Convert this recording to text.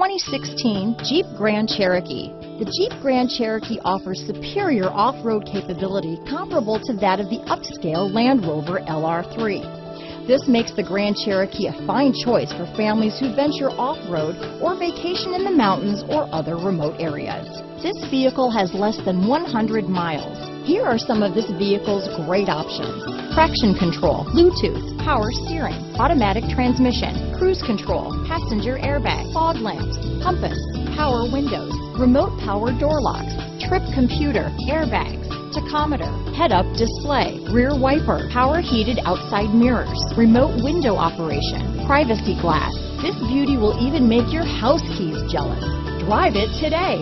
2016 Jeep Grand Cherokee. The Jeep Grand Cherokee offers superior off-road capability comparable to that of the upscale Land Rover LR3. This makes the Grand Cherokee a fine choice for families who venture off-road or vacation in the mountains or other remote areas. This vehicle has less than 100 miles. Here are some of this vehicle's great options: traction control, Bluetooth, power steering, automatic transmission, cruise control, passenger airbag, fog lamps, compass, power windows, remote power door locks, trip computer, airbags, tachometer, head-up display, rear wiper, power heated outside mirrors, remote window operation, privacy glass. This beauty will even make your house keys jealous. Drive it today.